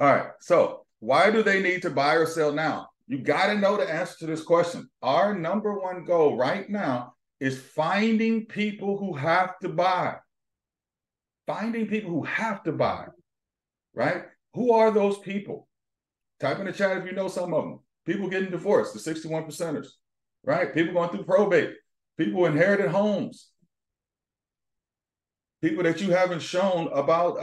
All right. So why do they need to buy or sell now? You got to know the answer to this question. Our number one goal right now is finding people who have to buy. Finding people who have to buy, right? Who are those people? Type in the chat if you know some of them. People getting divorced, the 61%ers, right? People going through probate, people inherited homes, people that you haven't shown about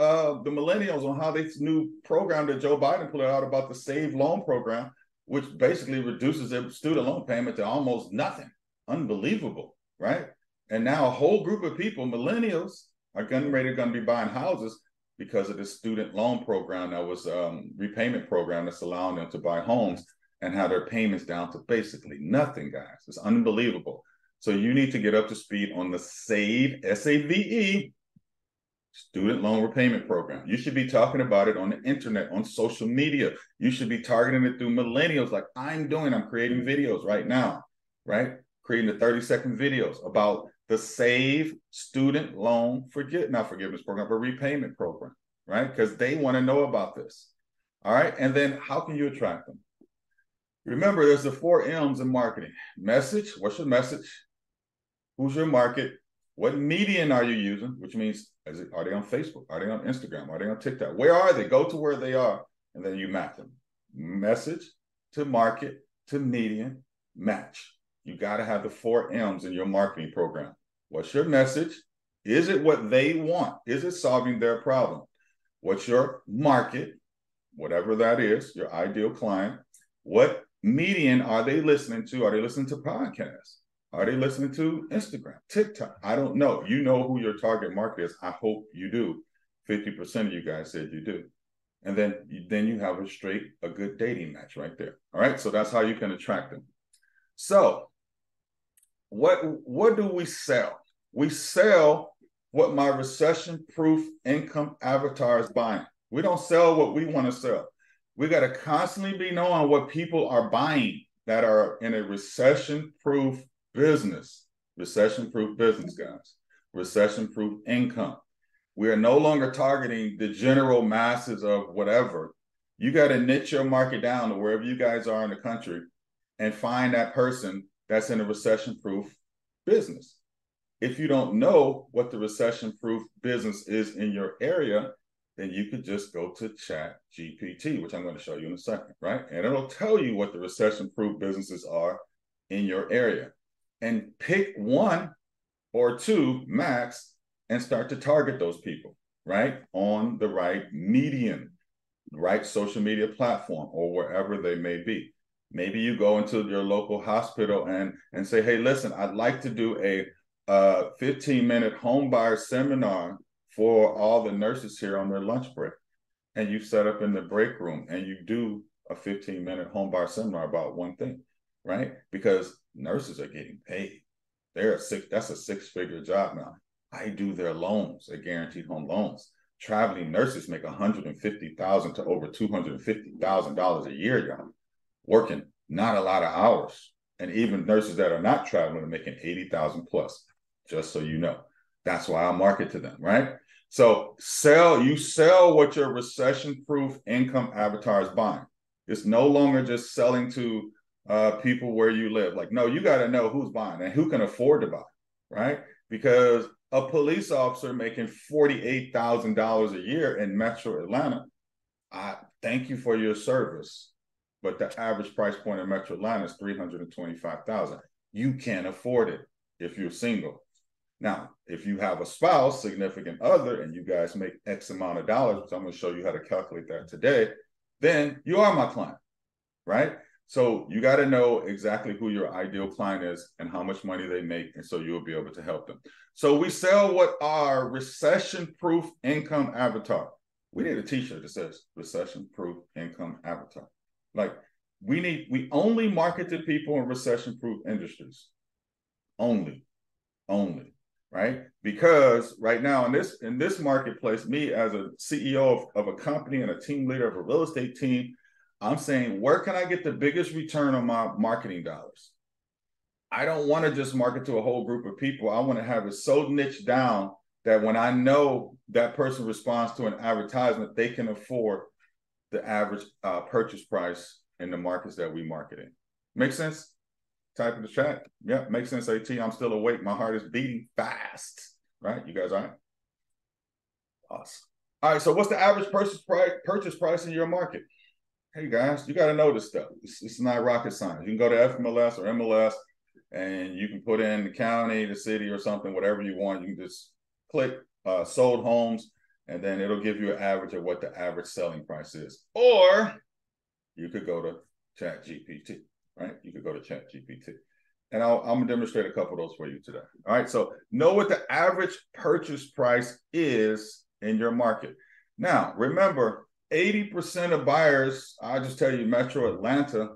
the millennials on how this new program that Joe Biden put out about the SAVE loan program, which basically reduces their student loan payment to almost nothing. Unbelievable, right? And now a whole group of people, millennials, are going to be buying houses because of the student loan program that was repayment program that's allowing them to buy homes and have their payments down to basically nothing, guys. It's unbelievable. So you need to get up to speed on the SAVE, S-A-V-E, student loan repayment program. You should be talking about it on the internet, on social media. You should be targeting it through millennials like I'm doing. I'm creating videos right now, right? Creating the 30-second videos about the SAVE student loan not forgiveness program, but repayment program, right? Because they want to know about this. All right. And then how can you attract them? Remember, there's the 4 M's in marketing. Message, what's your message? Who's your market? What medium are you using? Which means, are they on Facebook? Are they on Instagram? Are they on TikTok? Where are they? Go to where they are. And then you map them. Message to market to median match. You got to have the 4 M's in your marketing program. What's your message? Is it what they want? Is it solving their problem? What's your market? Whatever that is, your ideal client. What median are they listening to? Are they listening to podcasts? Are they listening to Instagram, TikTok? I don't know. You know who your target market is. I hope you do. 50% of you guys said you do. And then you have a good dating match right there. All right. So that's how you can attract them. So what do we sell? We sell what my recession-proof income avatar is buying. We don't sell what we want to sell. We got to constantly be knowing what people are buying that are in a recession-proof business. Recession-proof business, guys. Recession-proof income. We are no longer targeting the general masses of whatever. You got to niche your market down to wherever you guys are in the country and find that person that's in a recession-proof business. If you don't know what the recession-proof business is in your area, then you could just go to ChatGPT, which I'm going to show you in a second, right? And it'll tell you what the recession-proof businesses are in your area. And pick one or two max and start to target those people, right? On the right medium, right social media platform, or wherever they may be. Maybe you go into your local hospital and say, hey, listen, I'd like to do a 15-minute home buyer seminar for all the nurses here on their lunch break. And you set up in the break room and you do a 15-minute home buyer seminar about one thing, right? Because nurses are getting paid. That's a six-figure job now. I do their loans, their guaranteed home loans. Traveling nurses make $150,000 to over $250,000 a year, y'all. Working not a lot of hours, and even nurses that are not traveling are making 80,000 plus, just so you know. That's why I market to them, right? So you sell what your recession-proof income avatar is buying. It's no longer just selling to people where you live. Like, no, you got to know who's buying and who can afford to buy, right? Because a police officer making $48,000 a year in Metro Atlanta, I thank you for your service, but the average price point in Metro Atlanta is $325,000. You can't afford it if you're single. Now, if you have a spouse, significant other, and you guys make X amount of dollars, which I'm going to show you how to calculate that today, then you are my client, right? So you got to know exactly who your ideal client is and how much money they make, and so you'll be able to help them. So we sell what our recession-proof income avatar. We need a t-shirt that says recession-proof income avatar. Like we only market to people in recession-proof industries, only, right? Because right now in this marketplace, me as a CEO of a company and a team leader of a real estate team, I'm saying, where can I get the biggest return on my marketing dollars? I don't want to just market to a whole group of people. I want to have it so niche down that when I know that person responds to an advertisement, they can afford the average purchase price in the markets that we market in. Make sense? Type in the chat. Yeah, makes sense, AT. I'm still awake. My heart is beating fast. Right? You guys all right? Awesome. All right, so what's the average purchase price in your market? Hey, guys, you got to know this stuff. It's not rocket science. You can go to FMLS or MLS, and you can put in the county, the city, or something, whatever you want. You can just click sold homes, and then it'll give you an average of what the average selling price is. Or you could go to ChatGPT, right? You could go to ChatGPT. And I'm going to demonstrate a couple of those for you today. All right, so know what the average purchase price is in your market. Now, remember, 80% of buyers, I'll just tell you, Metro Atlanta,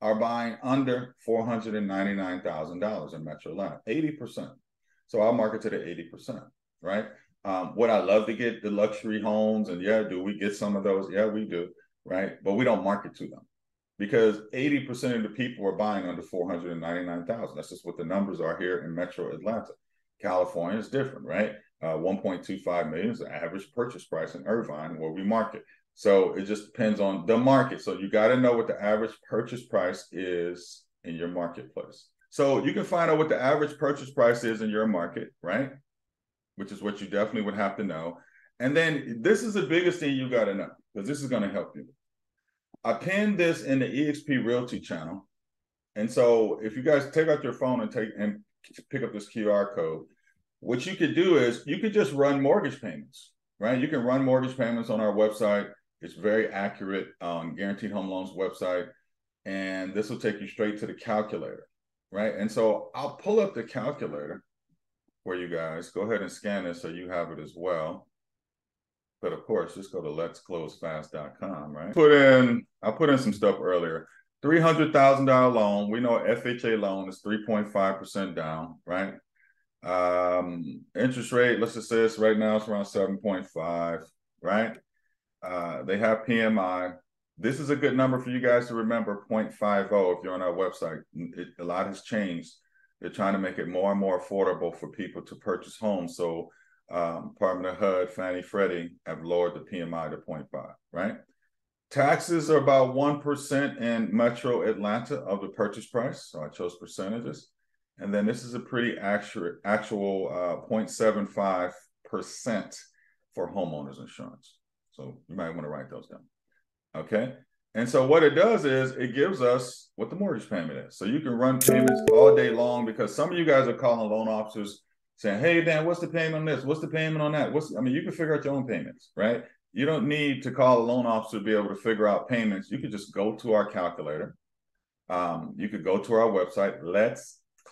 are buying under $499,000 in Metro Atlanta, 80%. So I'll market to the 80%, right? Would I love to get the luxury homes? And yeah, do we get some of those? Yeah, we do, right? But we don't market to them because 80% of the people are buying under $499,000. That's just what the numbers are here in Metro Atlanta. California is different, right? 1.25 million is the average purchase price in Irvine where we market. So it just depends on the market. So you got to know what the average purchase price is in your marketplace. So you can find out what the average purchase price is in your market, right? Which is what you definitely would have to know. And then this is the biggest thing you got to know, because this is going to help you. I pinned this in the eXp Realty channel. And so if you guys take out your phone and pick up this QR code, what you could do is you could just run mortgage payments, right? You can run mortgage payments on our website. It's very accurate on Guaranteed Home Loans website. And this will take you straight to the calculator, right? And so I'll pull up the calculator for you guys. Go ahead and scan this so you have it as well. But of course, just go to letsclosefast.com, right? I put in some stuff earlier. $300,000 loan. We know FHA loan is 3.5% down, right? Interest rate, let's just say it's right now, it's around 7.5, right? They have PMI. This is a good number for you guys to remember, 0.50 if you're on our website. A lot has changed. They're trying to make it more and more affordable for people to purchase homes. So Department of HUD, Fannie, Freddie have lowered the PMI to 0.5, right? Taxes are about 1% in Metro Atlanta of the purchase price. So I chose percentages. And then this is a pretty actual 0.75% for homeowners insurance. So you might want to write those down, okay? And so what it does is it gives us what the mortgage payment is. So you can run payments all day long because some of you guys are calling loan officers saying, hey, Dan, what's the payment on this? What's the payment on that? I mean, you can figure out your own payments, right? You don't need to call a loan officer to be able to figure out payments. You could just go to our calculator. You could go to our website,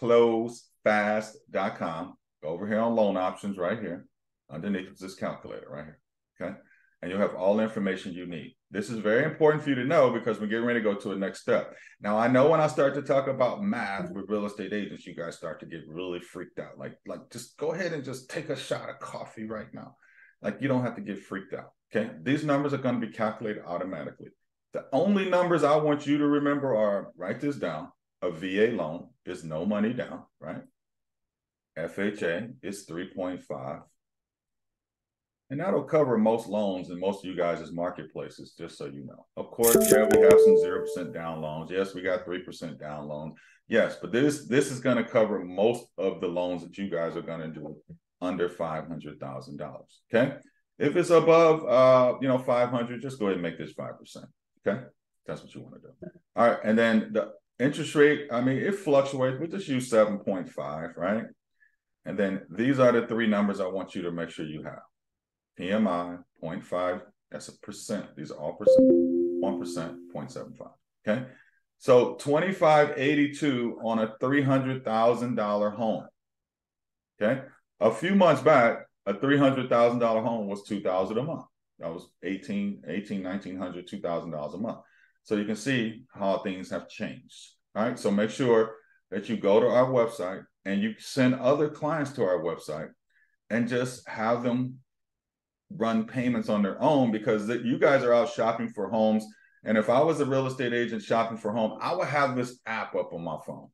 letsclosefast.com. Go over here on loan options right here. Underneath is this calculator right here, okay? And you'll have all the information you need. This is very important for you to know because we're getting ready to go to the next step. Now, I know when I start to talk about math with real estate agents, you guys start to get really freaked out. Like just go ahead and just take a shot of coffee right now. Like, you don't have to get freaked out, okay? These numbers are going to be calculated automatically. The only numbers I want you to remember are, write this down, a VA loan is no money down, right? FHA is 3.5. And that'll cover most loans in most of you guys' marketplaces, just so you know. Of course, yeah, we have some 0% down loans. Yes, we got 3% down loans. Yes, but this is going to cover most of the loans that you guys are going to do under $500,000, okay? If it's above, 500, just go ahead and make this 5%, okay? That's what you want to do. All right, and then the interest rate, I mean, it fluctuates. We'll just use 7.5, right? And then these are the three numbers I want you to make sure you have. PMI, 0.5, that's a percent. These are all percent, 1%, 0.75, okay? So 2582 on a $300,000 home, okay? A few months back, a $300,000 home was $2,000 a month. That was $1,900, $2,000 a month. So you can see how things have changed, all right? So make sure that you go to our website and you send other clients to our website and just have them run payments on their own, because you guys are out shopping for homes. And if I was a real estate agent shopping for home, I would have this app up on my phone.